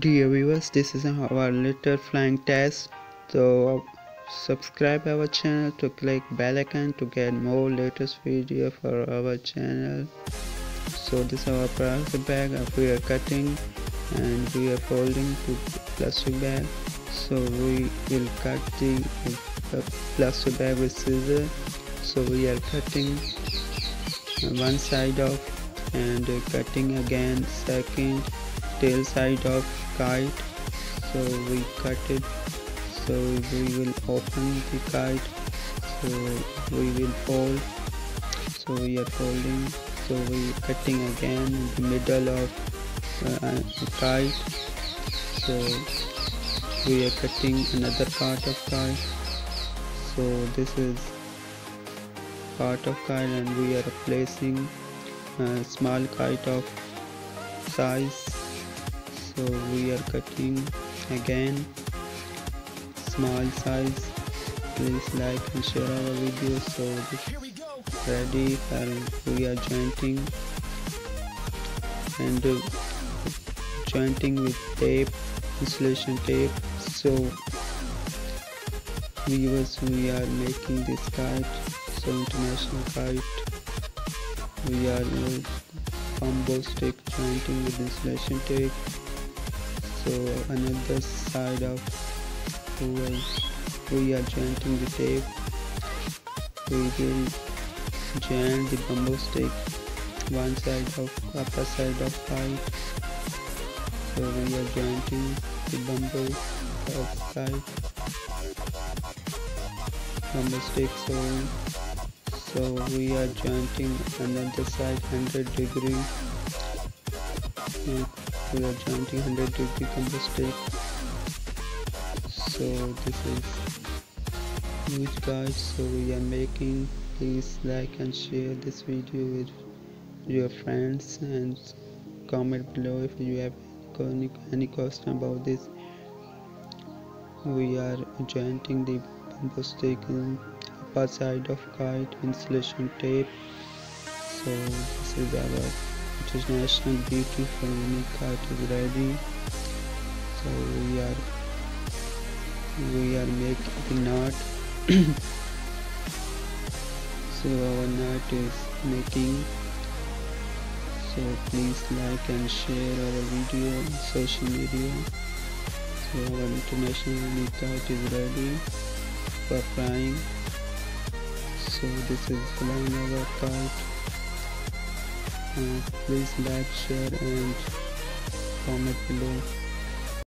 Dear viewers, this is our little flying test. So subscribe our channel to click bell icon to get more latest video for our channel. So this is our plastic bag. We are cutting and we are folding to plastic bag. So we will cut the plastic bag with scissors. So we are cutting one side off and cutting again second tail side of kite. So we cut it. So we will open the kite. So we will fold. So we are folding. So we cutting again in the middle of kite. So we are cutting another part of kite. So this is part of kite, and we are placing a small kite of size. So we are cutting again small size. Please like and share our video. So this is ready and we are jointing and jointing with tape, insulation tape. So viewers, we are making this kite. So international kite. We are combo stick jointing with insulation tape. So another side of we are jointing the tape. We will join the bamboo stick one side of upper side of kite. So we are jointing the bamboo side bamboo stick. So we are jointing another side 100 degree. We are jointing 100 degree bamboo stick. So this is huge guys. So we are making. Please like and share this video with your friends and comment below if you have any question about this. We are jointing the bamboo stick in upper side of kite insulation tape. So this is our international beautiful unique kite is ready. So we are making the knot. So our knot is making. So please like and share our video on social media. So our international unique kite is ready for flying. So this is flying our kite. Please like, share and comment below.